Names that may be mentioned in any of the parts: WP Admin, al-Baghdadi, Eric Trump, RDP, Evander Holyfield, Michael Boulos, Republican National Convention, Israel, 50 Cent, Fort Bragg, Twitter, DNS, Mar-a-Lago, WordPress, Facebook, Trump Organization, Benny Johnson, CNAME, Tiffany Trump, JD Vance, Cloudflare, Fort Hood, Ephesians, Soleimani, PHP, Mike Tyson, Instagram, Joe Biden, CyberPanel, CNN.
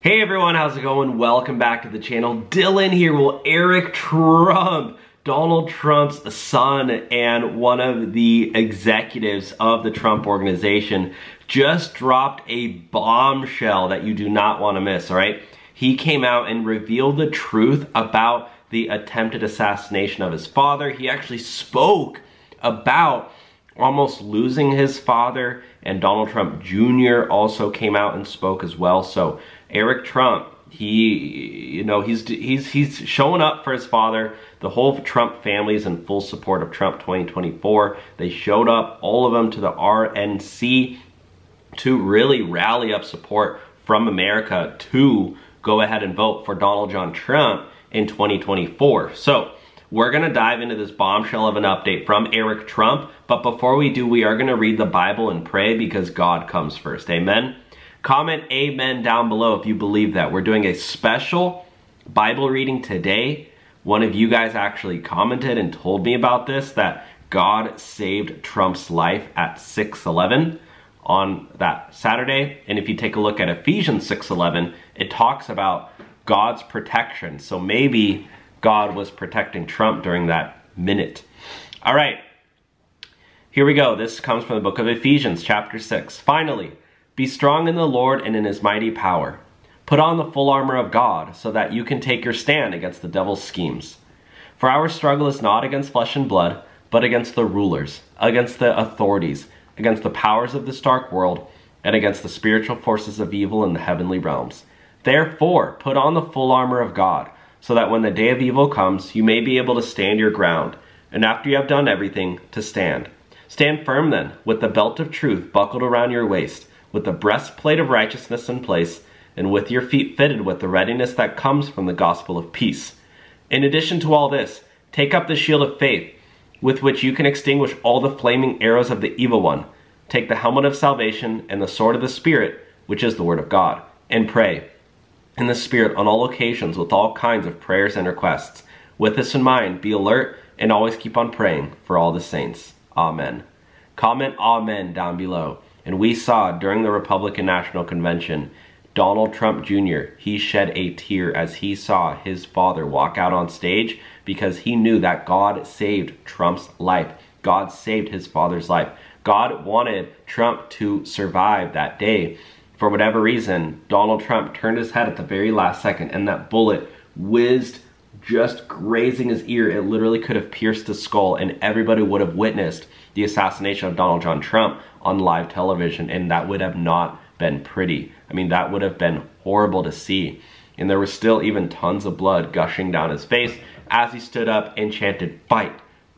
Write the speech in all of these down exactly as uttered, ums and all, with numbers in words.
Hey everyone, how's it going? Welcome back to the channel. Dylan here. Well, Eric Trump, Donald Trump's son and one of the executives of the Trump Organization, just dropped a bombshell that you do not want to miss, all right? He came out and revealed the truth about the attempted assassination of his father. He actually spoke about almost losing his father, and Donald Trump Junior also came out and spoke as well. So Eric Trump, he, you know, he's he's he's showing up for his father. The whole Trump family is in full support of Trump twenty twenty-four. They showed up, all of them, to the R N C to really rally up support from America to go ahead and vote for Donald John Trump in twenty twenty-four. So we're gonna dive into this bombshell of an update from Eric Trump, but before we do, we are gonna read the Bible and pray because God comes first, amen? Comment amen down below if you believe that. We're doing a special Bible reading today. One of you guys actually commented and told me about this, that God saved Trump's life at six eleven on that Saturday. And if you take a look at Ephesians six eleven, it talks about God's protection. So maybe God was protecting Trump during that minute. All right, here we go. This comes from the book of Ephesians, chapter six. Finally, be strong in the Lord and in his mighty power. Put on the full armor of God so that you can take your stand against the devil's schemes. For our struggle is not against flesh and blood, but against the rulers, against the authorities, against the powers of this dark world, and against the spiritual forces of evil in the heavenly realms. Therefore, put on the full armor of God, so that when the day of evil comes, you may be able to stand your ground, and after you have done everything, to stand. Stand firm then, with the belt of truth buckled around your waist, with the breastplate of righteousness in place, and with your feet fitted with the readiness that comes from the gospel of peace. In addition to all this, take up the shield of faith, with which you can extinguish all the flaming arrows of the evil one. Take the helmet of salvation and the sword of the Spirit, which is the word of God, and pray in the Spirit on all occasions with all kinds of prayers and requests. With this in mind, be alert and always keep on praying for all the saints. Amen. Comment amen down below. And we saw during the Republican National Convention, Donald Trump Junior, he shed a tear as he saw his father walk out on stage because he knew that God saved Trump's life. God saved his father's life. God wanted Trump to survive that day. For whatever reason, Donald Trump turned his head at the very last second and that bullet whizzed, just grazing his ear. It literally could have pierced his skull and everybody would have witnessed the assassination of Donald John Trump on live television, and that would have not been pretty. I mean, that would have been horrible to see. And there was still even tons of blood gushing down his face as he stood up and chanted, "Fight,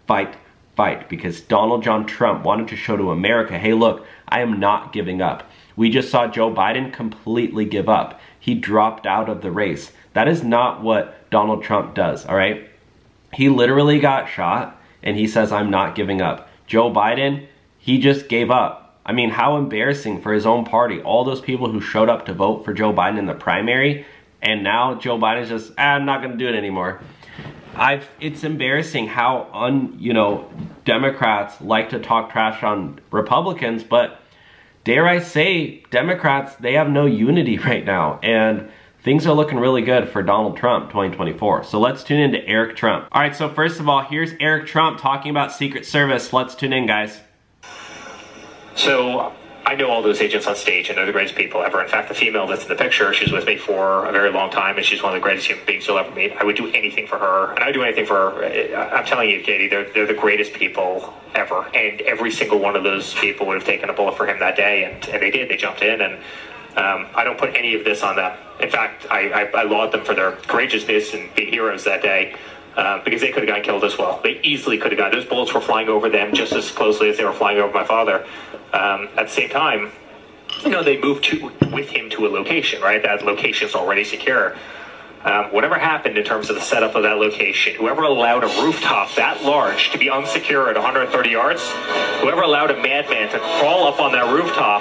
fight, fight," because Donald John Trump wanted to show to America, hey look, I am not giving up. We just saw Joe Biden completely give up. He dropped out of the race. That is not what Donald Trump does, all right? He literally got shot and he says, I'm not giving up. Joe Biden, he just gave up. I mean, how embarrassing for his own party. All those people who showed up to vote for Joe Biden in the primary, and now Joe Biden's just, ah, I'm not gonna do it anymore. I've, it's embarrassing how un, you know, Democrats like to talk trash on Republicans, but dare I say, Democrats, they have no unity right now, and things are looking really good for Donald Trump twenty twenty-four. So let's tune in to Eric Trump. All right, so first of all, here's Eric Trump talking about Secret Service. Let's tune in, guys. So I know all those agents on stage, and they're the greatest people ever. In fact, the female that's in the picture, she's with me for a very long time, and she's one of the greatest human beings you'll ever meet. I would do anything for her, and I would do anything for her. I'm telling you, Katie, they're, they're the greatest people ever, and every single one of those people would have taken a bullet for him that day, and, and they did. They jumped in, and um, I don't put any of this on them. In fact, I, I, I laud them for their courageousness and being heroes that day. Uh, because they could have gotten killed as well. They easily could have gotten. Those bullets were flying over them just as closely as they were flying over my father. Um, at the same time, you know, they moved to, with him to a location, right? That location's already secure. Um, whatever happened in terms of the setup of that location, whoever allowed a rooftop that large to be unsecure at one hundred thirty yards, whoever allowed a madman to crawl up on that rooftop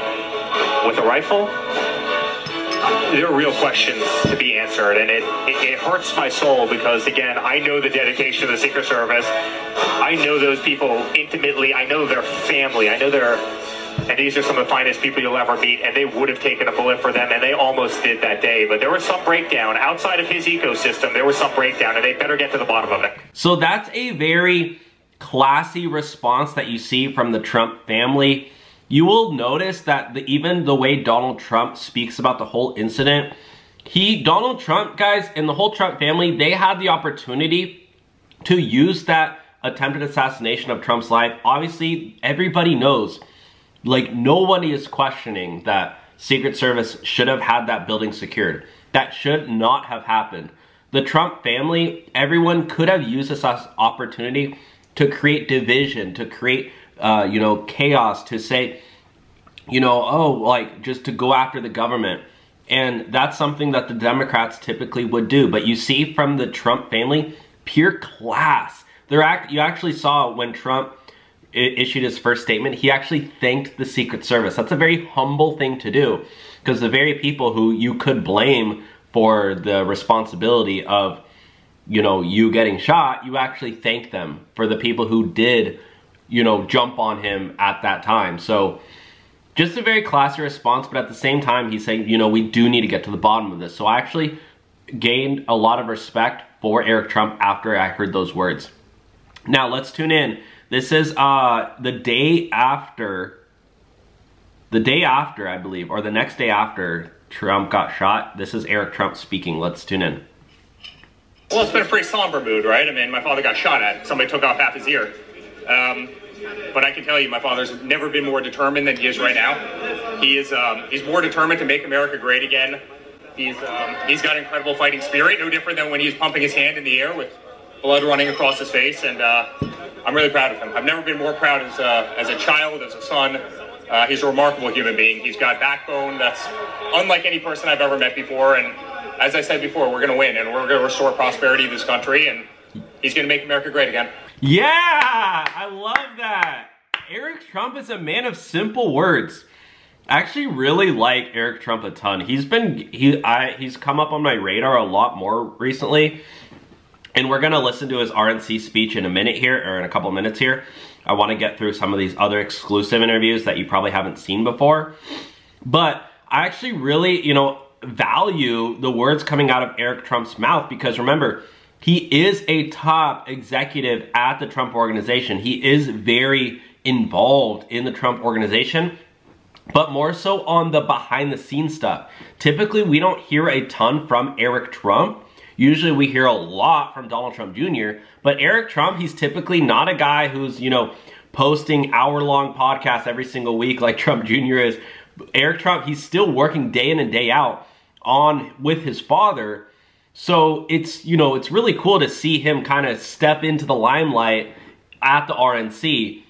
with a rifle, there are real questions to be answered, and it, it, it hurts my soul because, again, I know the dedication of the Secret Service. I know those people intimately. I know their family. I know their and these are some of the finest people you'll ever meet, and they would have taken a bullet for them, and they almost did that day. But there was some breakdown outside of his ecosystem. There was some breakdown, and they better get to the bottom of it. So that's a very classy response that you see from the Trump family. You will notice that the, even the way Donald Trump speaks about the whole incident, he, Donald Trump, guys, and the whole Trump family, they had the opportunity to use that attempted assassination of Trump's life. Obviously, everybody knows, like, no one is questioning that Secret Service should have had that building secured. That should not have happened. The Trump family, everyone could have used this opportunity to create division, to create, uh, you know, chaos, to say, you know, oh, like, just to go after the government. And that's something that the Democrats typically would do. But you see from the Trump family, pure class. They're act you actually saw when Trump issued his first statement, he actually thanked the Secret Service. That's a very humble thing to do, because the very people who you could blame for the responsibility of, you know, you getting shot, you actually thank them for the people who did, you know, jump on him at that time. So just a very classy response, but at the same time, he's saying, you know, we do need to get to the bottom of this. So I actually gained a lot of respect for Eric Trump after I heard those words. Now let's tune in. This is uh, the day after, the day after, I believe, or the next day after Trump got shot. This is Eric Trump speaking. Let's tune in. Well, it's been a pretty somber mood, right? I mean, my father got shot at. Somebody took off half his ear. Um, but I can tell you, my father's never been more determined than he is right now. He is, um, he's more determined to make America great again. He's, um, he's got incredible fighting spirit, no different than when he was pumping his hand in the air with blood running across his face, and uh, I'm really proud of him. I've never been more proud as a, as a child, as a son. Uh, he's a remarkable human being. He's got backbone that's unlike any person I've ever met before, and as I said before, we're going to win, and we're going to restore prosperity to this country, and he's going to make America great again. Yeah! I love that! Eric Trump is a man of simple words. I actually really like Eric Trump a ton. He's been, he, I, he's come up on my radar a lot more recently. And we're going to listen to his R N C speech in a minute here, or in a couple minutes here. I want to get through some of these other exclusive interviews that you probably haven't seen before. But I actually really, you know, value the words coming out of Eric Trump's mouth, because remember, he is a top executive at the Trump Organization. He is very involved in the Trump Organization, but more so on the behind-the-scenes stuff. Typically, we don't hear a ton from Eric Trump. Usually we hear a lot from Donald Trump Junior, but Eric Trump, he's typically not a guy who's, you know, posting hour-long podcasts every single week like Trump Junior is. Eric Trump, he's still working day in and day out on with his father. So it's, you know, it's really cool to see him kind of step into the limelight at the R N C.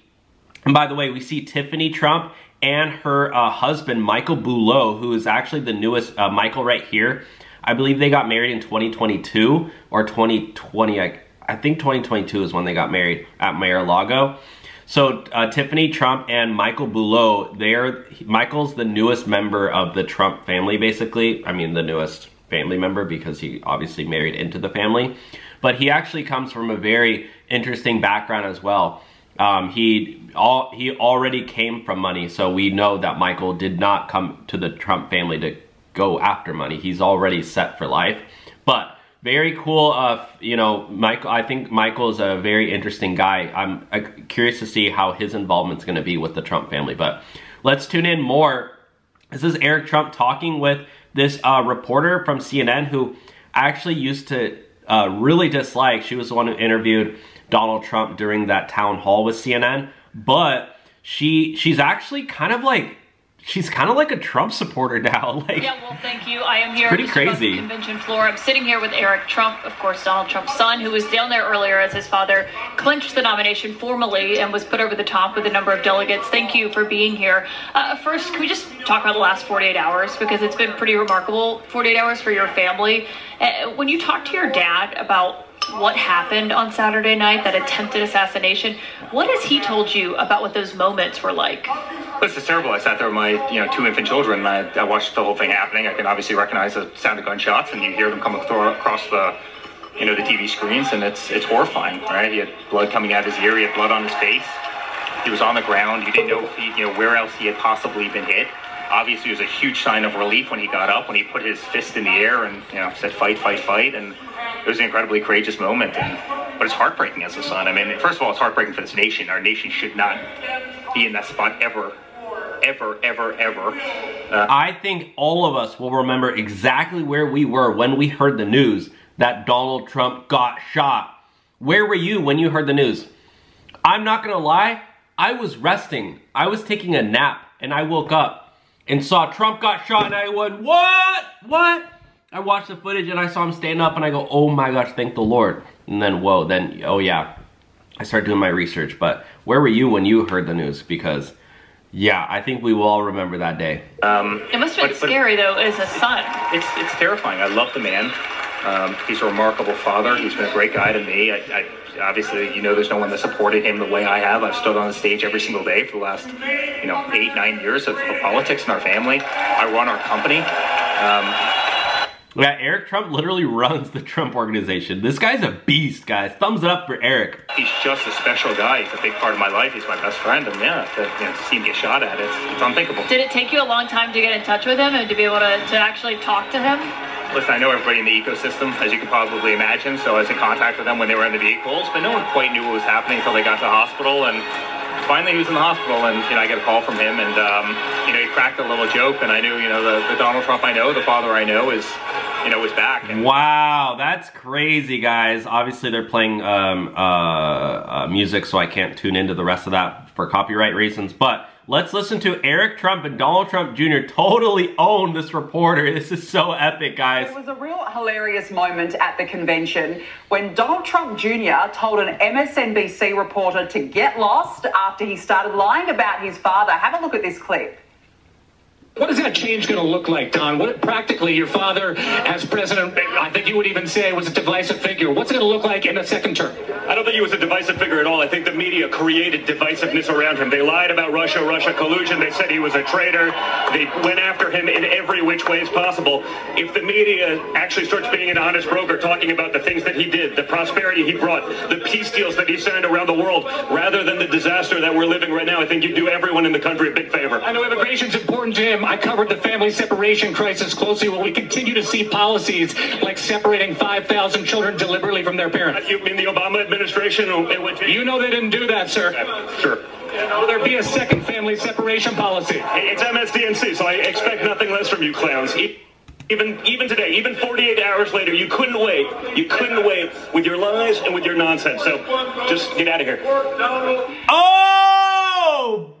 And by the way, we see Tiffany Trump and her uh, husband, Michael Boulos, who is actually the newest uh, Michael right here. I believe they got married in twenty twenty-two or twenty twenty. I, I think twenty twenty-two is when they got married at Mar-a-Lago. So uh, Tiffany Trump and Michael Boulos, they're, Michael's the newest member of the Trump family, basically. I mean, the newest family member, because he obviously married into the family. But he actually comes from a very interesting background as well. Um, he, all, he already came from money. So we know that Michael did not come to the Trump family to go after money. He's already set for life. But very cool. Uh, you know, Michael, I think Michael is a very interesting guy. I'm uh, curious to see how his involvement's going to be with the Trump family. But let's tune in more. This is Eric Trump talking with this uh, reporter from C N N who I actually used to uh, really dislike. She was the one who interviewed Donald Trump during that town hall with C N N. But she she's actually kind of like, she's kind of like a Trump supporter now. Like, yeah, well, thank you. I am here pretty at the crazy. Convention floor. I'm sitting here with Eric Trump, of course, Donald Trump's son, who was down there earlier as his father clinched the nomination formally and was put over the top with a number of delegates. Thank you for being here. Uh, first, can we just talk about the last forty-eight hours? Because it's been pretty remarkable forty-eight hours for your family. Uh, when you talk to your dad about what happened on Saturday night, that attempted assassination, what has he told you about what those moments were like? This is terrible. I sat there with my, you know, two infant children, and I, I watched the whole thing happening. I can obviously recognize the sound of gunshots, and you hear them come across the, you know, the T V screens, and it's it's horrifying, right? He had blood coming out of his ear. He had blood on his face. He was on the ground. You didn't know, if he, you know, where else he had possibly been hit. Obviously, it was a huge sign of relief when he got up, when he put his fist in the air and, you know, said, fight, fight, fight. And it was an incredibly courageous moment. And, but it's heartbreaking as a son. I mean, first of all, it's heartbreaking for this nation. Our nation should not be in that spot ever, ever, ever, ever. Uh, I think all of us will remember exactly where we were when we heard the news that Donald Trump got shot. Where were you when you heard the news? I'm not going to lie. I was resting. I was taking a nap, and I woke up and saw Trump got shot, and I went, what? What? I watched the footage, and I saw him stand up, and I go, oh my gosh, thank the Lord. And then, whoa, then, oh yeah. I started doing my research, but where were you when you heard the news? Because, yeah, I think we will all remember that day. Um, it must have been but, scary, but, though, as a son. It's, it's terrifying. I love the man. Um, he's a remarkable father. He's been a great guy to me. I, I Obviously, you know, there's no one that supported him the way I have. I've stood on the stage every single day for the last, you know, eight, nine years of, of politics in our family. I run our company. Um, yeah, Eric Trump literally runs the Trump Organization. This guy's a beast, guys. Thumbs up for Eric. He's just a special guy. He's a big part of my life. He's my best friend. And yeah, to, you know, to see him get shot at, it's, it's unthinkable. Did it take you a long time to get in touch with him and to be able to, to actually talk to him? Listen, I know everybody in the ecosystem, as you can probably imagine, so I was in contact with them when they were in the vehicles, but no one quite knew what was happening until they got to the hospital, and finally he was in the hospital, and, you know, I get a call from him, and, um, you know, he cracked a little joke, and I knew, you know, the, the Donald Trump I know, the father I know is, you know, is back. And wow, that's crazy, guys. Obviously, they're playing um, uh, uh, music, so I can't tune into the rest of that for copyright reasons, but let's listen to Eric Trump and Donald Trump Junior totally own this reporter. This is so epic, guys. It was a real hilarious moment at the convention when Donald Trump Junior told an M S N B C reporter to get lost after he started lying about his father. Have a look at this clip. What is that change going to look like, Don? What practically your father as president, I think you would even say, was a divisive figure. What's it going to look like in a second term? I don't think he was a divisive figure at all. I think the media created divisiveness around him. They lied about Russia, Russia collusion. They said he was a traitor. They went after him in every which way as possible. If the media actually starts being an honest broker, talking about the things that he did, the prosperity he brought, the peace deals that he signed around the world, rather than the disaster that we're living right now, I think you do everyone in the country a big favor. I know immigration's important to him. I covered the family separation crisis closely while we continue to see policies like separating five thousand children deliberately from their parents. You mean the Obama administration? You know they didn't do that, sir. Sure. Will there be a second family separation policy? It's M S D N C, so I expect nothing less from you clowns. Even even today, even forty-eight hours later, you couldn't wait. You couldn't wait with your lies and with your nonsense. So just get out of here. Oh!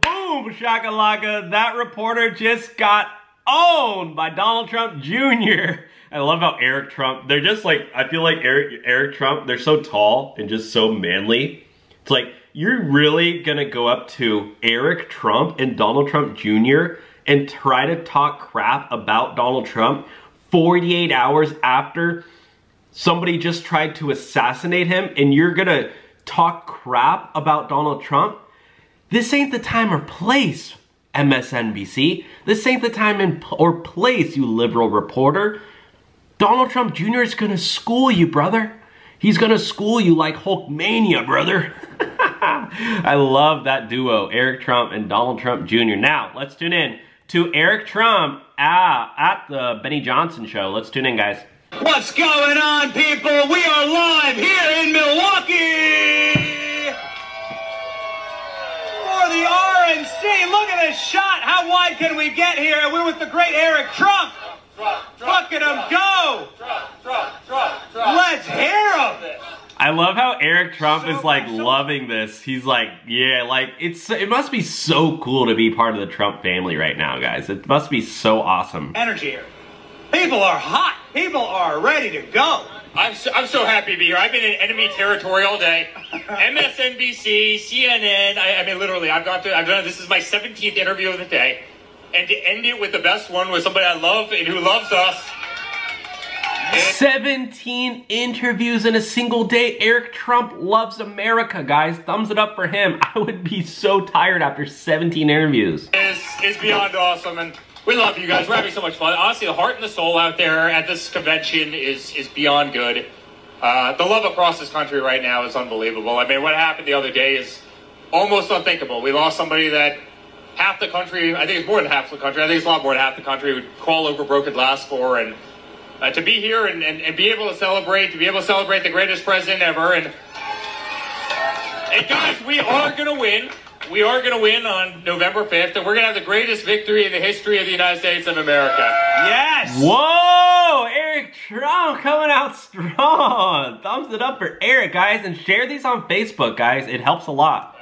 Boom, shakalaka, that reporter just got owned by Donald Trump Junior I love how Eric Trump, they're just like, I feel like Eric, Eric Trump, they're so tall and just so manly. It's like, you're really gonna go up to Eric Trump and Donald Trump Junior and try to talk crap about Donald Trump forty-eight hours after somebody just tried to assassinate him, and you're gonna talk crap about Donald Trump? This ain't the time or place, M S N B C. This ain't the time and or place, you liberal reporter. Donald Trump Junior is gonna school you, brother. He's gonna school you like Hulkmania, brother. I love that duo, Eric Trump and Donald Trump Junior Now, let's tune in to Eric Trump ah, at the Benny Johnson show. Let's tune in, guys. What's going on, people? We are live here in Milwaukee. The R N C, look at this shot. How wide can we get here? We're with the great Eric Trump. Look at him go. Trump, Trump, Trump, Trump. Let's hear him. I love how Eric Trump so, is like so loving this. He's like, yeah, like it's it must be so cool to be part of the Trump family right now, guys. It must be so awesome. Energy here. People are hot. People are ready to go. I'm so, I'm so happy to be here. I've been in enemy territory all day. M S N B C, C N N. I, I mean, literally, I've got to. I've done. This is my seventeenth interview of the day, and to end it with the best one was somebody I love and who loves us. seventeen interviews in a single day. Eric Trump loves America, guys. Thumbs it up for him. I would be so tired after seventeen interviews. It's, it's beyond awesome, and we love you guys. We're having so much fun. Honestly, the heart and the soul out there at this convention is is beyond good. Uh, the love across this country right now is unbelievable. I mean, what happened the other day is almost unthinkable. We lost somebody that half the country, I think it's more than half the country, I think it's a lot more than half the country would crawl over broken glass for. And uh, to be here and, and, and be able to celebrate, to be able to celebrate the greatest president ever. And, and guys, we are going to win. We are going to win on November fifth, and we're going to have the greatest victory in the history of the United States of America. Yes! Whoa! Eric Trump coming out strong! Thumbs it up for Eric, guys, and share these on Facebook, guys. It helps a lot.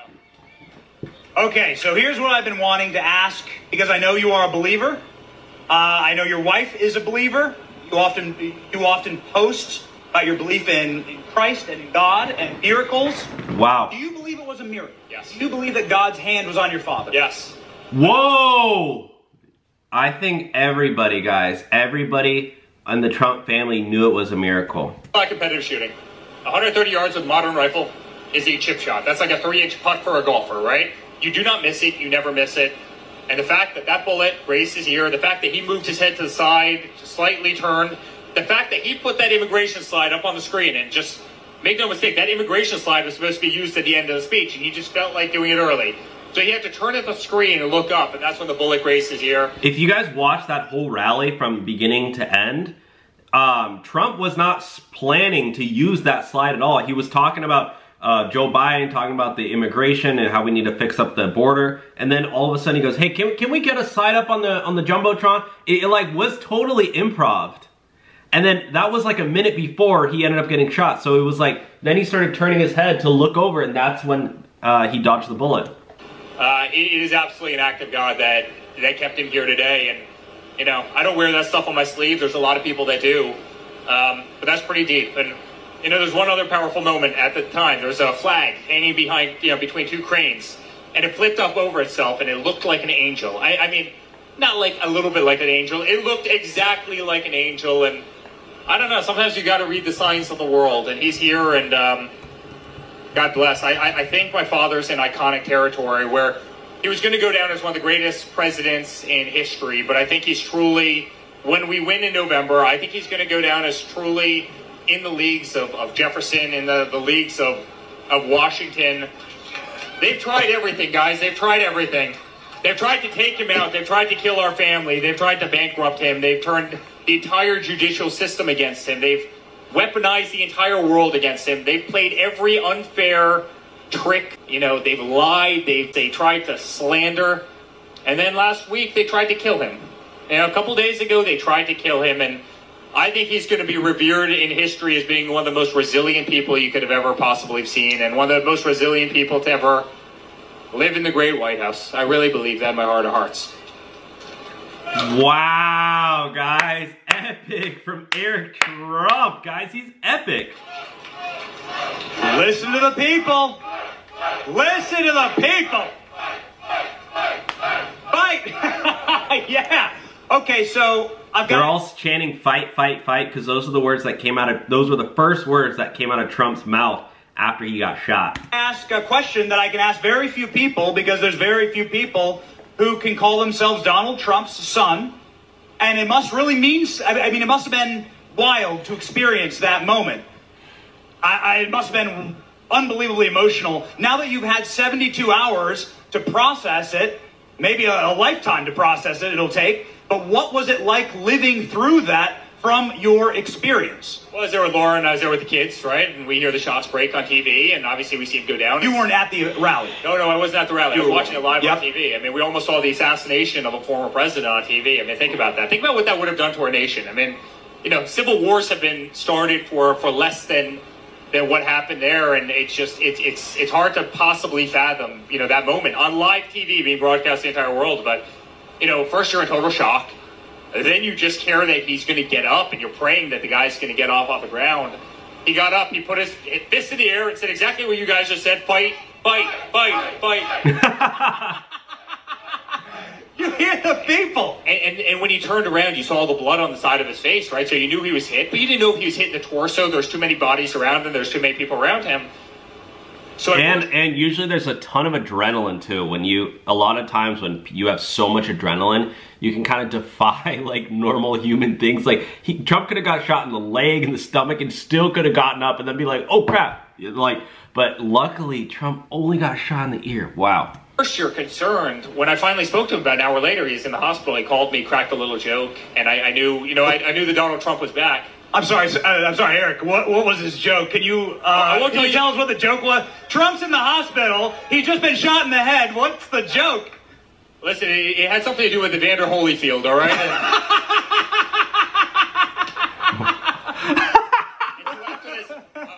Okay, so here's what I've been wanting to ask, because I know you are a believer. Uh, I know your wife is a believer. You often, you often post about your belief in, in Christ and in God and miracles. Wow. Do you believe it was a miracle? Yes. Do you believe that God's hand was on your father? Yes. Whoa! I think everybody, guys, everybody in the Trump family knew it was a miracle. Like competitive shooting. one hundred thirty yards with a modern rifle is a chip shot. That's like a three-inch putt for a golfer, right? You do not miss it. You never miss it. And the fact that that bullet grazed his ear, the fact that he moved his head to the side, slightly turned, the fact that he put that immigration slide up on the screen and just... Make no mistake, that immigration slide was supposed to be used at the end of the speech, and he just felt like doing it early. So he had to turn at the screen and look up, and that's when the bullet grazed his ear. If you guys watch that whole rally from beginning to end, um, Trump was not planning to use that slide at all. He was talking about uh, Joe Biden, talking about the immigration and how we need to fix up the border, and then all of a sudden he goes, hey, can, can we get a slide up on the, on the Jumbotron? It, it like was totally improv'd. And then that was like a minute before he ended up getting shot. So it was like, then he started turning his head to look over, and that's when uh, he dodged the bullet. Uh, it is absolutely an act of God that, that kept him here today. And, you know, I don't wear that stuff on my sleeve. There's a lot of people that do. Um, but that's pretty deep. And, you know, there's one other powerful moment at the time. There was a flag hanging behind, you know, between two cranes. And it flipped up over itself, and it looked like an angel. I, I mean, not like a little bit like an angel. It looked exactly like an angel. And I don't know, sometimes you gotta read the signs of the world, and he's here, and um, God bless. I, I, I think my father's in iconic territory where he was gonna go down as one of the greatest presidents in history, but I think he's truly, when we win in November, I think he's gonna go down as truly in the leagues of, of Jefferson, in the, the leagues of, of Washington. They've tried everything, guys, they've tried everything. They've tried to take him out, they've tried to kill our family, they've tried to bankrupt him, they've turned the entire judicial system against him. They've weaponized the entire world against him. They've played every unfair trick. You know, they've lied. They've, they tried to slander. And then last week, they tried to kill him. You know, a couple days ago, they tried to kill him. And I think he's going to be revered in history as being one of the most resilient people you could have ever possibly seen, and one of the most resilient people to ever live in the great White House. I really believe that in my heart of hearts. Wow, guys. Epic from Eric Trump, guys. He's epic. Listen to the people. Listen to the people. Fight. Yeah. Okay, so I've got... They're all chanting fight, fight, fight, because those are the words that came out of... Those were the first words that came out of Trump's mouth after he got shot. Ask a question that I can ask very few people, because there's very few people who can call themselves Donald Trump's son. And it must really mean, I mean, it must have been wild to experience that moment. I, I, it must have been unbelievably emotional. Now that you've had seventy-two hours to process it, maybe a, a lifetime to process it, it'll take. But what was it like living through that from your experience? Well, I was there with Laura, and I was there with the kids, right? And we hear the shots break on T V, and obviously we see him go down. You weren't at the rally? No, no, I wasn't at the rally. You I was watching it live yep. on T V. I mean, we almost saw the assassination of a former president on T V. I mean, think about that. Think about what that would have done to our nation. I mean, you know, civil wars have been started for, for less than than what happened there, and it's just, it's, it's, it's hard to possibly fathom, you know, that moment on live T V being broadcast to the entire world. But, you know, first you're in total shock. Then you just care that he's going to get up, and you're praying that the guy's going to get off off the ground. He got up, he put his fist in the air and said exactly what you guys just said: fight, fight, fight, fight. You hear the people. And, and and when he turned around, you saw the blood on the side of his face, right? So you knew he was hit, but you didn't know if he was hit in the torso. There's too many bodies around him. There's too many people around him. So and and usually there's a ton of adrenaline too. When you a lot of times when you have so much adrenaline, you can kind of defy like normal human things. Like he, Trump could have got shot in the leg and the stomach and still could have gotten up and then be like, oh crap, Like, but luckily Trump only got shot in the ear. Wow. First, you're concerned. When I finally spoke to him about an hour later, he's in the hospital. He called me, cracked a little joke, and I, I knew, you know, I, I knew that Donald Trump was back. I'm sorry, uh, I'm sorry, Eric. What what was his joke? Can you uh, I won't can you tell us what the joke was? Trump's in the hospital. He's just been shot in the head. What's the joke? Listen, it, it had something to do with Evander Holyfield. All right.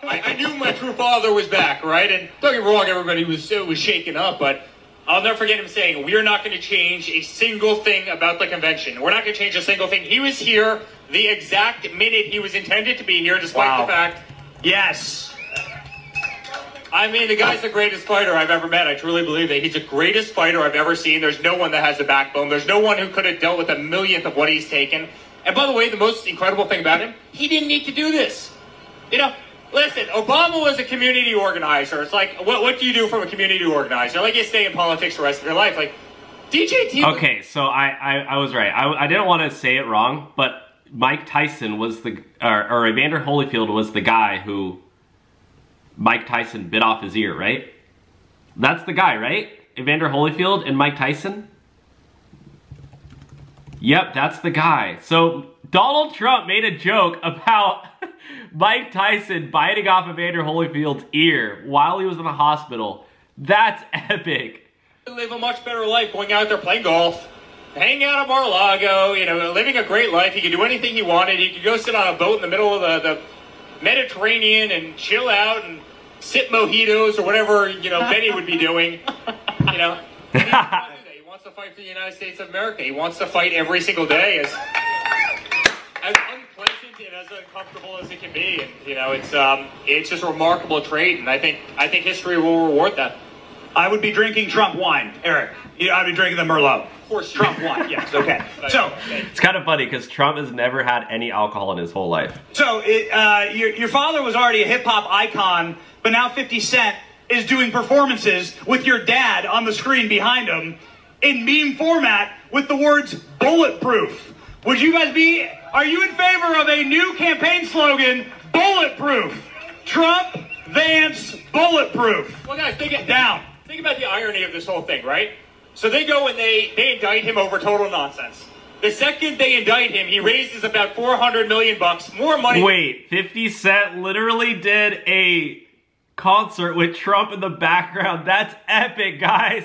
I, I knew my true father was back, right? And don't get me wrong, everybody was was shaken up, but I'll never forget him saying, "We're not going to change a single thing about the convention. We're not going to change a single thing." He was here the exact minute he was intended to be here, despite wow. the fact. Yes. I mean, the guy's the greatest fighter I've ever met. I truly believe that. He's the greatest fighter I've ever seen. There's no one that has the backbone. There's no one who could have dealt with a millionth of what he's taken. And by the way, the most incredible thing about him, he didn't need to do this. You know. Listen, Obama was a community organizer. It's like, what what do you do from a community organizer? Like, you stay in politics the rest of your life. Like, D J T... Okay, so I, I, I was right. I, I didn't want to say it wrong, but Mike Tyson was the... Or, or Evander Holyfield was the guy who Mike Tyson bit off his ear, right? That's the guy, right? Evander Holyfield and Mike Tyson? Yep, that's the guy. So, Donald Trump made a joke about... Mike Tyson biting off Evander Holyfield's ear while he was in the hospital. That's epic. Live a much better life going out there playing golf, hanging out at Mar-a-Lago, you know, living a great life. He could do anything he wanted. He could go sit on a boat in the middle of the, the Mediterranean and chill out and sip mojitos or whatever, you know, Benny would be doing. You know, he, he wants to fight for the United States of America. He wants to fight every single day as... as and as uncomfortable as it can be, and you know, it's um, it's just a remarkable trait, and I think I think history will reward that. I would be drinking Trump wine, Eric. You know, I'd be drinking the Merlot. Of course, Trump wine. Yes, okay. So it's kind of funny because Trump has never had any alcohol in his whole life. So it, uh, your your father was already a hip hop icon, but now fifty Cent is doing performances with your dad on the screen behind him in meme format with the words "bulletproof." Would you guys be? Are you in favor of a new campaign slogan, bulletproof? Trump, Vance, bulletproof. Well, guys, think it down. Think about the irony of this whole thing, right? So they go and they, they indict him over total nonsense. The second they indict him, he raises about four hundred million bucks, more money. Wait, fifty Cent literally did a concert with Trump in the background. That's epic, guys.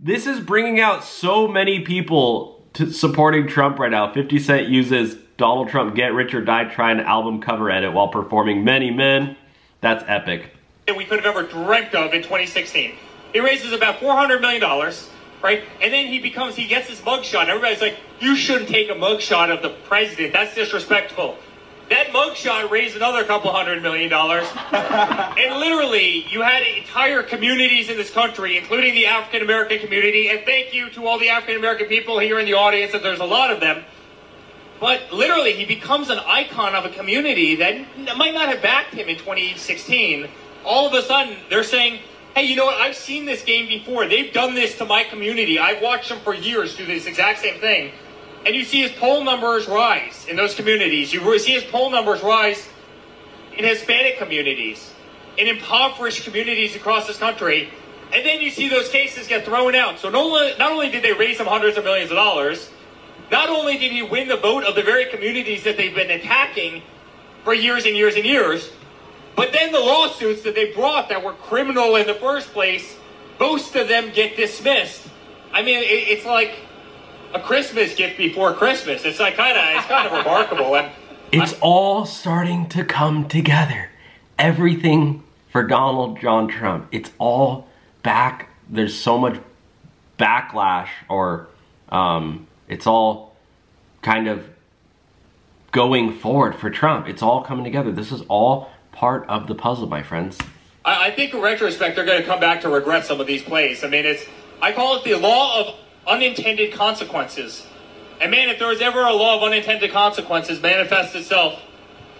This is bringing out so many people to supporting Trump right now. fifty Cent uses Donald Trump Get Rich or Die Trying album cover edit while performing Many Men. That's epic. That we could have ever dreamt of in twenty sixteen. He raises about four hundred million dollars, right? And then he becomes, he gets his mugshot. Everybody's like, you shouldn't take a mugshot of the president. That's disrespectful. That mugshot raised another couple hundred million dollars. And literally, you had entire communities in this country, including the African-American community. And thank you to all the African-American people here in the audience, and there's a lot of them. But literally, he becomes an icon of a community that might not have backed him in twenty sixteen. All of a sudden, they're saying, hey, you know what? I've seen this game before. They've done this to my community. I've watched them for years do this exact same thing. And you see his poll numbers rise in those communities. You see his poll numbers rise in Hispanic communities, in impoverished communities across this country. And then you see those cases get thrown out. So not only, not only did they raise him hundreds of millions of dollars, not only did he win the vote of the very communities that they've been attacking for years and years and years, but then the lawsuits that they brought that were criminal in the first place, most of them get dismissed. I mean, it, it's like... a Christmas gift before Christmas. It's like kind of, it's kind of remarkable. And it's all starting to come together. Everything for Donald John Trump. It's all back. There's so much backlash, or um, it's all kind of going forward for Trump. It's all coming together. This is all part of the puzzle, my friends. I, I think in retrospect, they're going to come back to regret some of these plays. I mean, it's, I call it the law of unintended consequences. And man, if there was ever a law of unintended consequences manifest itself,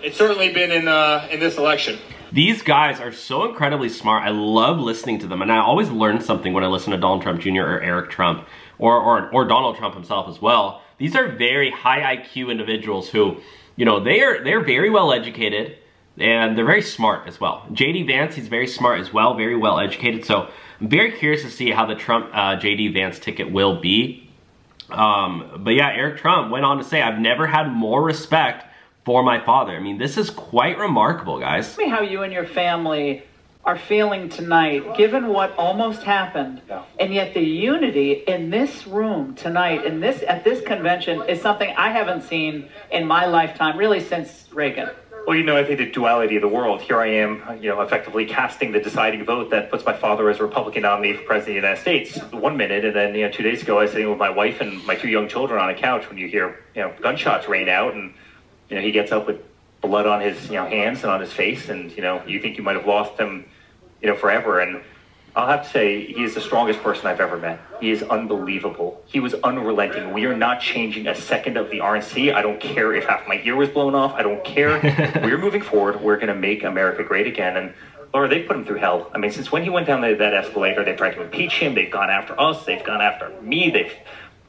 it's certainly been in uh, in this election. These guys are so incredibly smart. I love listening to them, and I always learn something when I listen to Donald Trump Junior or Eric Trump, or, or, or Donald Trump himself as well. These are very high I Q individuals who, you know, they are, they're very well educated. and they're very smart as well. J D Vance, he's very smart as well, very well educated. So I'm very curious to see how the Trump uh, J D Vance ticket will be. Um, but yeah, Eric Trump went on to say, "I've never had more respect for my father." I mean, this is quite remarkable, guys. Tell me how you and your family are feeling tonight, given what almost happened, and yet the unity in this room tonight, in this at this convention, is something I haven't seen in my lifetime, really since Reagan. Well, you know, I think the duality of the world. Here I am, you know, effectively casting the deciding vote that puts my father as a Republican nominee for president of the United States one minute, and then, you know, two days ago I was sitting with my wife and my two young children on a couch when you hear, you know, gunshots rain out, and, you know, he gets up with blood on his, you know, hands and on his face, and, you know, you think you might have lost him, you know, forever. And I'll have to say, he is the strongest person I've ever met. He is unbelievable. He was unrelenting. We are not changing a second of the R N C. I don't care if half my ear was blown off. I don't care. We're moving forward. We're going to make America great again. And Laura, they put him through hell. I mean, since when he went down that escalator, they tried to impeach him. They've gone after us. They've gone after me. They've,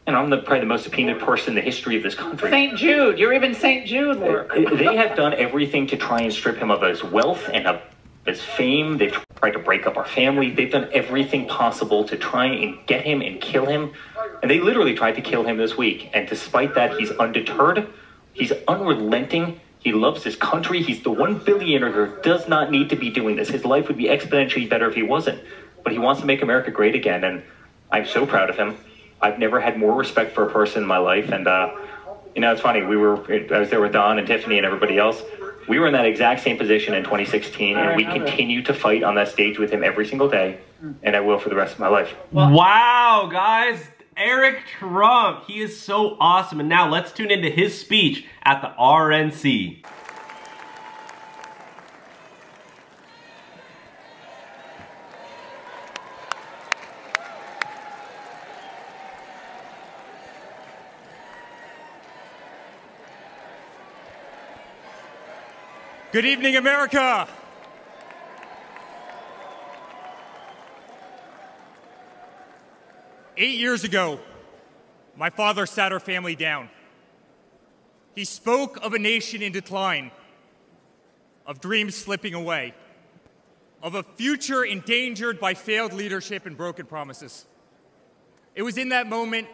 and I'm the, probably the most subpoenaed person in the history of this country. Saint Jude. You're even Saint Jude work. They have done everything to try and strip him of his wealth and of his fame. They've tried to break up our family. They've done everything possible to try and get him and kill him. And they literally tried to kill him this week. And despite that, he's undeterred. He's unrelenting. He loves his country. He's the one billionaire who does not need to be doing this. His life would be exponentially better if he wasn't. But he wants to make America great again. And I'm so proud of him. I've never had more respect for a person in my life. And, uh, you know, it's funny. We were, I was there with Don and Tiffany and everybody else. We were in that exact same position in twenty sixteen, right, and we continue to fight on that stage with him every single day, and I will for the rest of my life. Well, wow, guys. Eric Trump, he is so awesome. And now let's tune into his speech at the R N C. Good evening, America. Eight years ago, my father sat our family down. He spoke of a nation in decline, of dreams slipping away, of a future endangered by failed leadership and broken promises. It was in that moment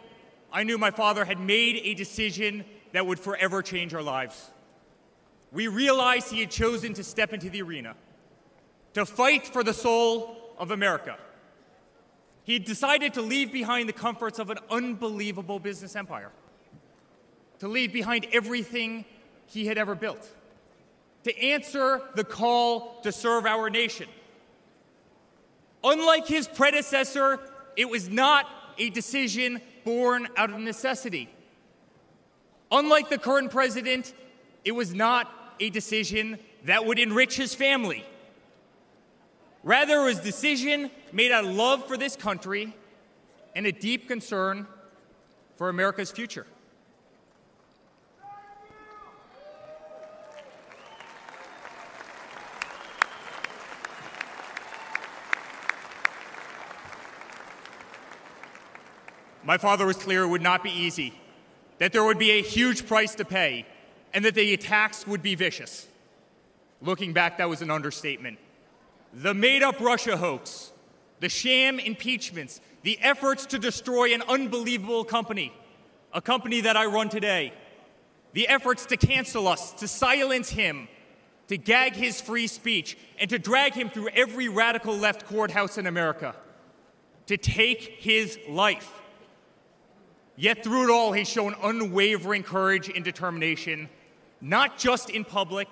I knew my father had made a decision that would forever change our lives. We realized he had chosen to step into the arena, to fight for the soul of America. He had decided to leave behind the comforts of an unbelievable business empire, to leave behind everything he had ever built, to answer the call to serve our nation. Unlike his predecessor, it was not a decision born out of necessity. Unlike the current president, it was not a decision that would enrich his family. Rather, it was a decision made out of love for this country and a deep concern for America's future. My father was clear it would not be easy, that there would be a huge price to pay, and that the attacks would be vicious. Looking back, that was an understatement. The made-up Russia hoax, the sham impeachments, the efforts to destroy an unbelievable company, a company that I run today, the efforts to cancel us, to silence him, to gag his free speech, and to drag him through every radical left courthouse in America, to take his life. Yet through it all, he's shown unwavering courage and determination, not just in public,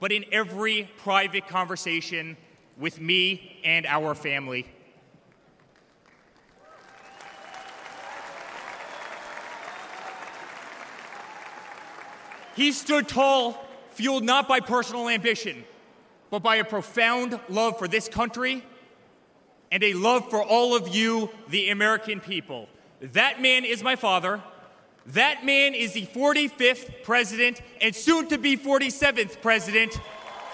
but in every private conversation with me and our family. He stood tall, fueled not by personal ambition, but by a profound love for this country and a love for all of you, the American people. That man is my father. That man is the forty-fifth president and soon-to-be forty-seventh president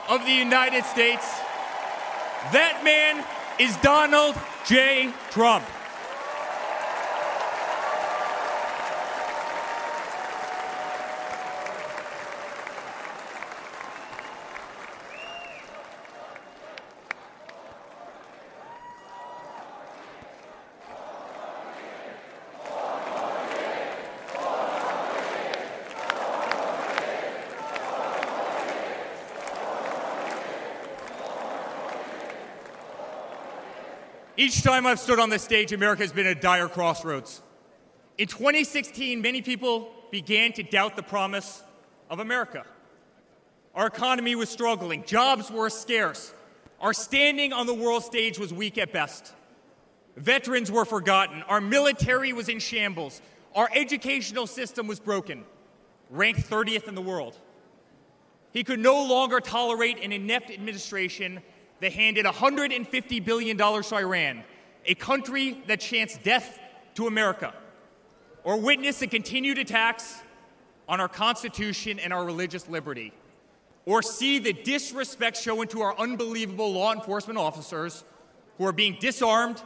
of the United States. That man is Donald J. Trump. Each time I've stood on this stage, America has been at a dire crossroads. In twenty sixteen, many people began to doubt the promise of America. Our economy was struggling. Jobs were scarce. Our standing on the world stage was weak at best. Veterans were forgotten. Our military was in shambles. Our educational system was broken, ranked thirtieth in the world. He could no longer tolerate an inept administration that handed one hundred fifty billion dollars to Iran, a country that chants death to America, or witnessed the continued attacks on our Constitution and our religious liberty, or see the disrespect shown to our unbelievable law enforcement officers who are being disarmed,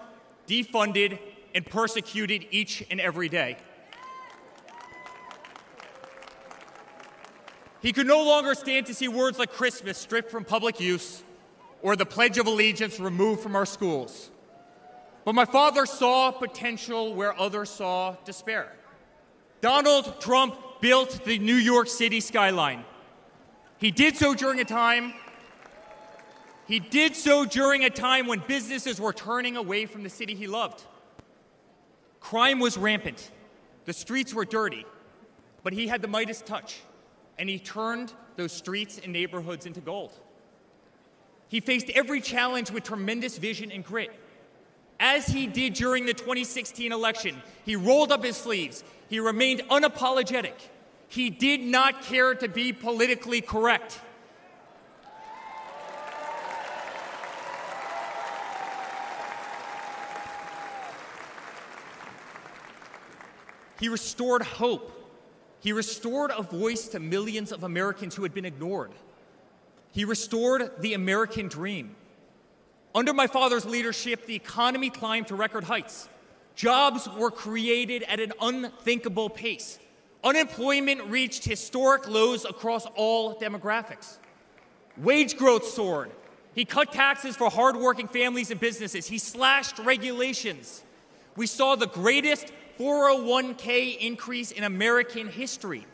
defunded, and persecuted each and every day. He could no longer stand to see words like Christmas stripped from public use or the Pledge of Allegiance removed from our schools. But my father saw potential where others saw despair. Donald Trump built the New York City skyline. He did so during a time, he did so during a time when businesses were turning away from the city he loved. Crime was rampant. The streets were dirty. But he had the Midas touch, and he turned those streets and neighborhoods into gold. He faced every challenge with tremendous vision and grit. As he did during the twenty sixteen election, he rolled up his sleeves. He remained unapologetic. He did not care to be politically correct. He restored hope. He restored a voice to millions of Americans who had been ignored. He restored the American dream. Under my father's leadership, the economy climbed to record heights. Jobs were created at an unthinkable pace. Unemployment reached historic lows across all demographics. Wage growth soared. He cut taxes for hardworking families and businesses. He slashed regulations. We saw the greatest four oh one K increase in American history.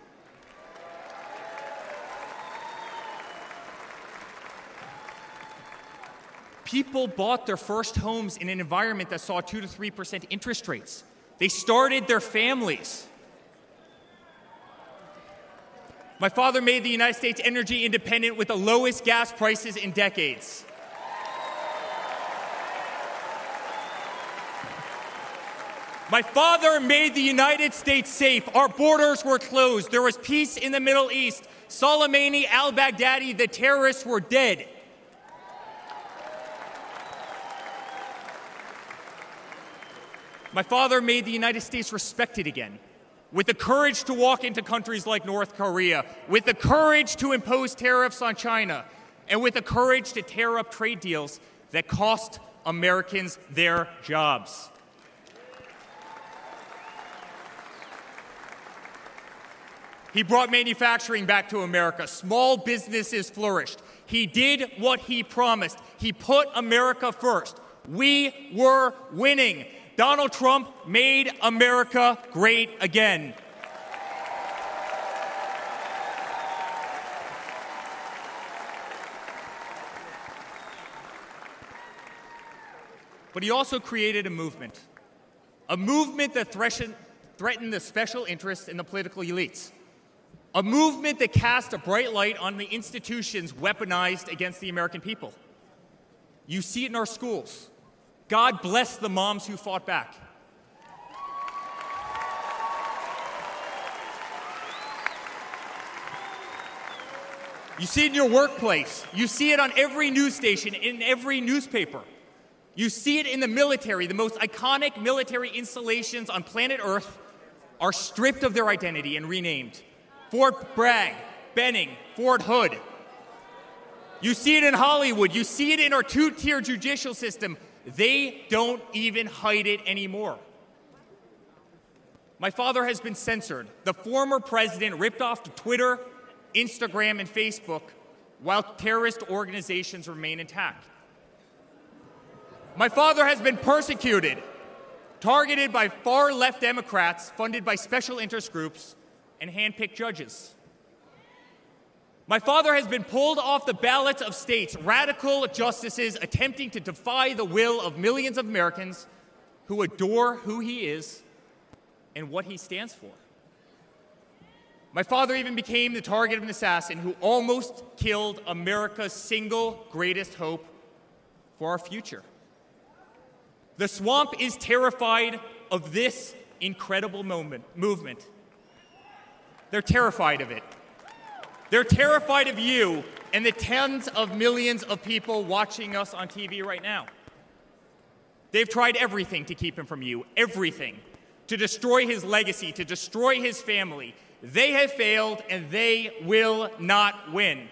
People bought their first homes in an environment that saw two to three percent interest rates. They started their families. My father made the United States energy independent with the lowest gas prices in decades. My father made the United States safe. Our borders were closed. There was peace in the Middle East. Soleimani, al-Baghdadi, the terrorists were dead. My father made the United States respected again, with the courage to walk into countries like North Korea, with the courage to impose tariffs on China, and with the courage to tear up trade deals that cost Americans their jobs. He brought manufacturing back to America. Small businesses flourished. He did what he promised. He put America first. We were winning. Donald Trump made America great again. But he also created a movement, a movement that threatened the special interests and the political elites. A movement that cast a bright light on the institutions weaponized against the American people. You see it in our schools. God bless the moms who fought back. You see it in your workplace. You see it on every news station, in every newspaper. You see it in the military. The most iconic military installations on planet Earth are stripped of their identity and renamed. Fort Bragg, Benning, Fort Hood. You see it in Hollywood. You see it in our two-tier judicial system. They don't even hide it anymore. My father has been censored. The former president ripped off to Twitter, Instagram, and Facebook, while terrorist organizations remain intact. My father has been persecuted, targeted by far-left Democrats, funded by special interest groups, and handpicked judges. My father has been pulled off the ballots of states, radical justices attempting to defy the will of millions of Americans who adore who he is and what he stands for. My father even became the target of an assassin who almost killed America's single greatest hope for our future. The swamp is terrified of this incredible moment, movement. They're terrified of it. They're terrified of you and the tens of millions of people watching us on T V right now. They've tried everything to keep him from you, everything, to destroy his legacy, to destroy his family. They have failed, and they will not win.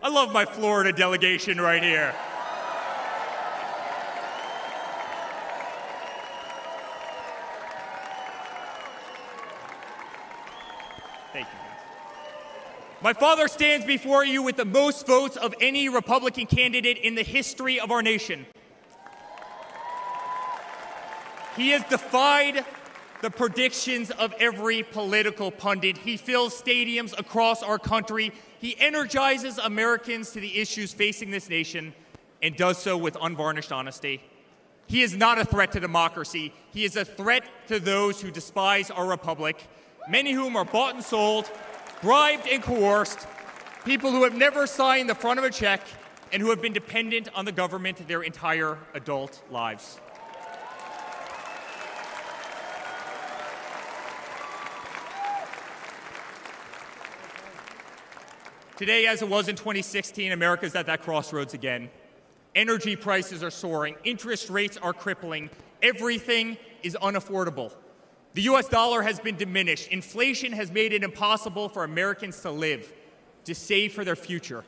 I love my Florida delegation right here. My father stands before you with the most votes of any Republican candidate in the history of our nation. He has defied the predictions of every political pundit. He fills stadiums across our country. He energizes Americans to the issues facing this nation and does so with unvarnished honesty. He is not a threat to democracy. He is a threat to those who despise our republic, many of whom are bought and sold, bribed and coerced, people who have never signed the front of a check and who have been dependent on the government their entire adult lives. Today, as it was in twenty sixteen, America's at that crossroads again. Energy prices are soaring, interest rates are crippling, everything is unaffordable. The U S dollar has been diminished. Inflation has made it impossible for Americans to live, to save for their future.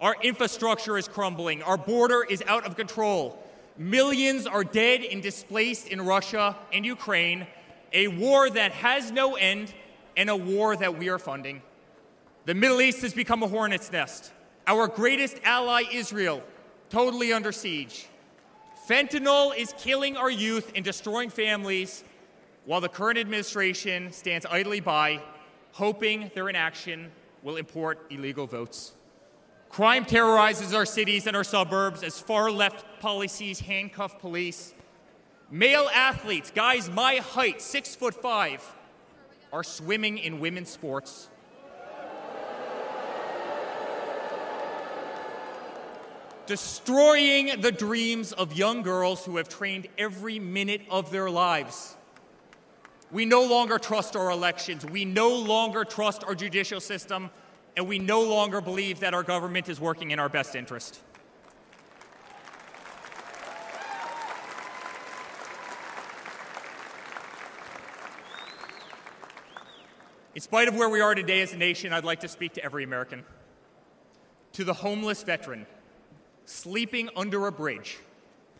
Our infrastructure is crumbling. Our border is out of control. Millions are dead and displaced in Russia and Ukraine, a war that has no end and a war that we are funding. The Middle East has become a hornet's nest. Our greatest ally, Israel, totally under siege. Fentanyl is killing our youth and destroying families, while the current administration stands idly by, hoping their inaction will import illegal votes. Crime terrorizes our cities and our suburbs as far-left policies handcuff police. Male athletes, guys my height, six foot five, are swimming in women's sports. Destroying the dreams of young girls who have trained every minute of their lives. We no longer trust our elections, we no longer trust our judicial system, and we no longer believe that our government is working in our best interest. In spite of where we are today as a nation, I'd like to speak to every American, to the homeless veteran sleeping under a bridge,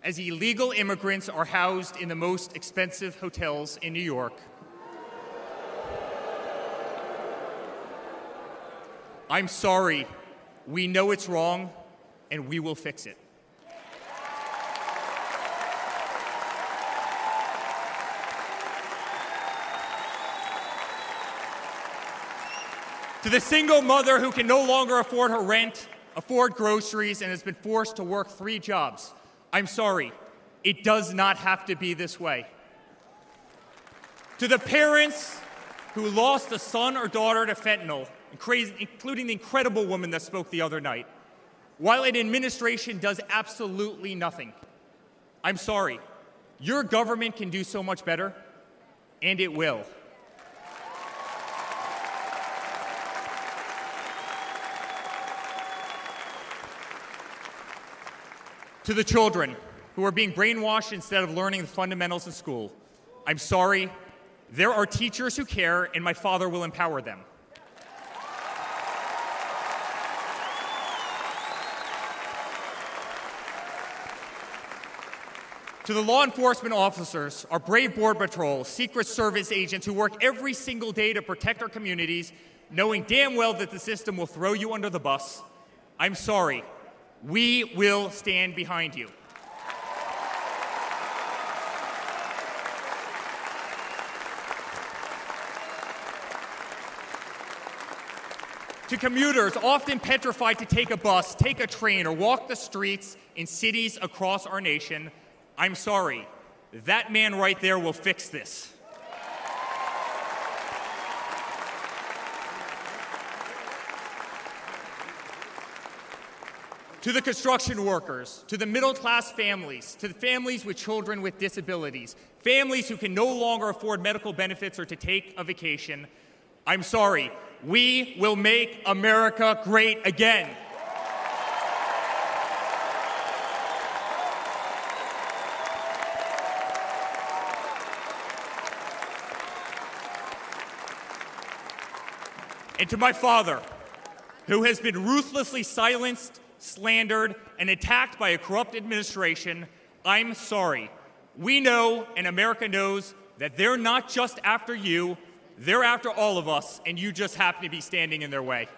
as illegal immigrants are housed in the most expensive hotels in New York. I'm sorry. We know it's wrong, and we will fix it. To the single mother who can no longer afford her rent, afford groceries, and has been forced to work three jobs, I'm sorry, it does not have to be this way. To the parents who lost a son or daughter to fentanyl, including the incredible woman that spoke the other night, while an administration does absolutely nothing, I'm sorry, your government can do so much better, and it will. To the children who are being brainwashed instead of learning the fundamentals in school, I'm sorry, there are teachers who care, and my father will empower them. To the law enforcement officers, our brave border patrol, Secret Service agents who work every single day to protect our communities, knowing damn well that the system will throw you under the bus, I'm sorry, we will stand behind you. To commuters often petrified to take a bus, take a train, or walk the streets in cities across our nation, I'm sorry, that man right there will fix this. To the construction workers, to the middle-class families, to the families with children with disabilities, families who can no longer afford medical benefits or to take a vacation, I'm sorry, we will make America great again. And to my father, who has been ruthlessly silenced, slandered, and attacked by a corrupt administration, I'm sorry. We know, and America knows, that they're not just after you. They're after all of us, and you just happen to be standing in their way.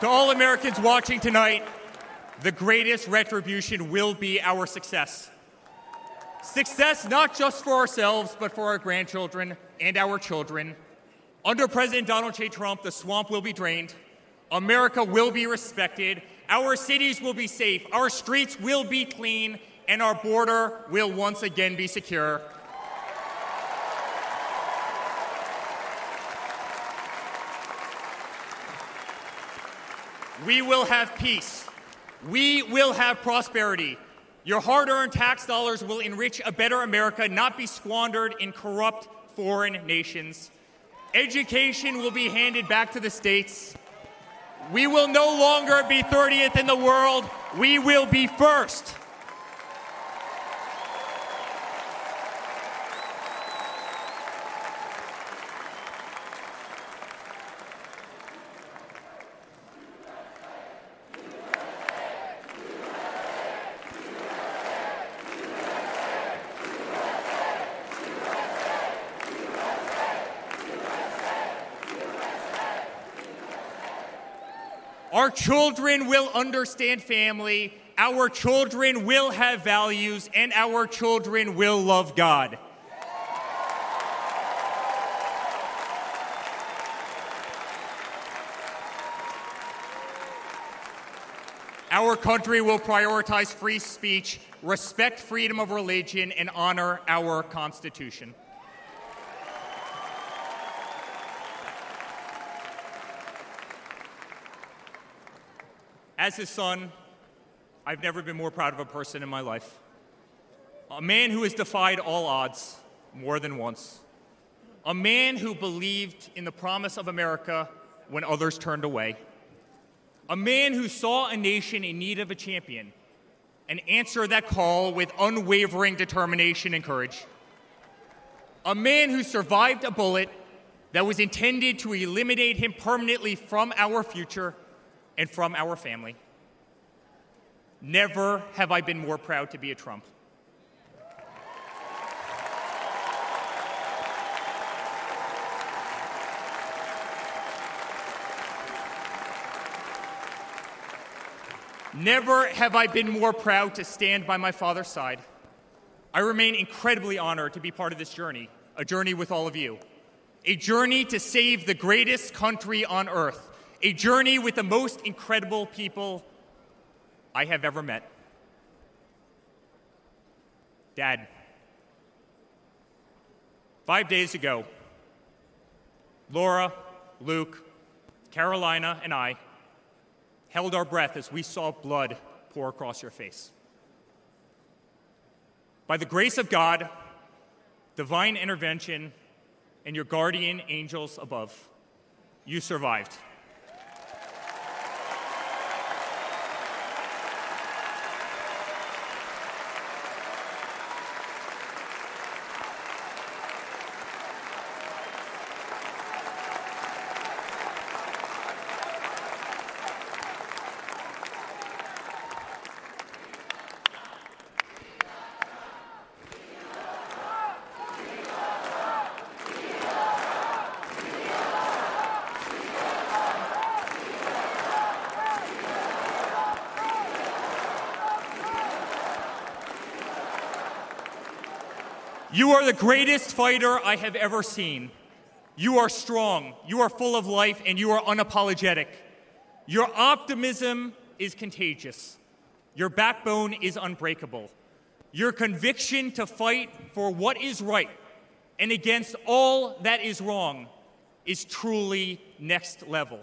To all Americans watching tonight, the greatest retribution will be our success. Success not just for ourselves, but for our grandchildren and our children. Under President Donald J. Trump, the swamp will be drained. America will be respected. Our cities will be safe. Our streets will be clean. And our border will once again be secure. We will have peace. We will have prosperity. Your hard-earned tax dollars will enrich a better America, not be squandered in corrupt foreign nations. Education will be handed back to the states. We will no longer be thirtieth in the world. We will be first. Our children will understand family, our children will have values, and our children will love God. Our country will prioritize free speech, respect freedom of religion, and honor our Constitution. As his son, I've never been more proud of a person in my life. A man who has defied all odds more than once. A man who believed in the promise of America when others turned away. A man who saw a nation in need of a champion and answered that call with unwavering determination and courage. A man who survived a bullet that was intended to eliminate him permanently from our future and from our family. Never have I been more proud to be a Trump. Never have I been more proud to stand by my father's side. I remain incredibly honored to be part of this journey, a journey with all of you, a journey to save the greatest country on earth, a journey with the most incredible people I have ever met. Dad, five days ago, Laura, Luke, Carolina, and I held our breath as we saw blood pour across your face. By the grace of God, divine intervention, and your guardian angels above, you survived. You are the greatest fighter I have ever seen. You are strong, you are full of life, and you are unapologetic. Your optimism is contagious. Your backbone is unbreakable. Your conviction to fight for what is right and against all that is wrong is truly next level.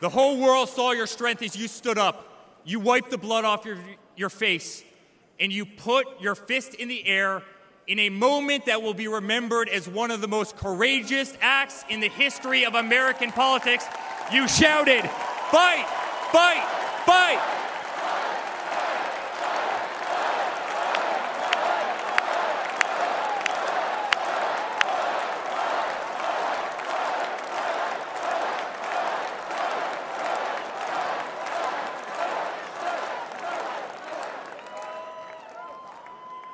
The whole world saw your strength as you stood up, you wiped the blood off your, your face, and you put your fist in the air in a moment that will be remembered as one of the most courageous acts in the history of American politics. You shouted, "Fight! Fight! Fight!"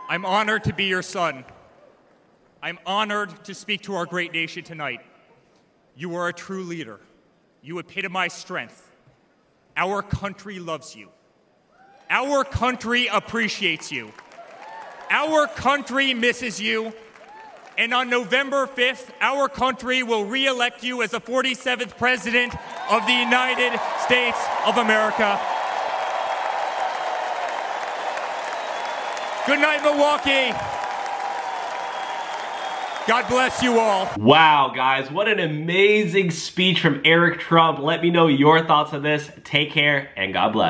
I'm honored to be your son. I'm honored to speak to our great nation tonight. You are a true leader. You epitomize strength. Our country loves you. Our country appreciates you. Our country misses you. And on November fifth, our country will re-elect you as the forty-seventh President of the United States of America. Good night, Milwaukee. God bless you all. Wow, guys, what an amazing speech from Eric Trump. Let me know your thoughts on this. Take care and God bless.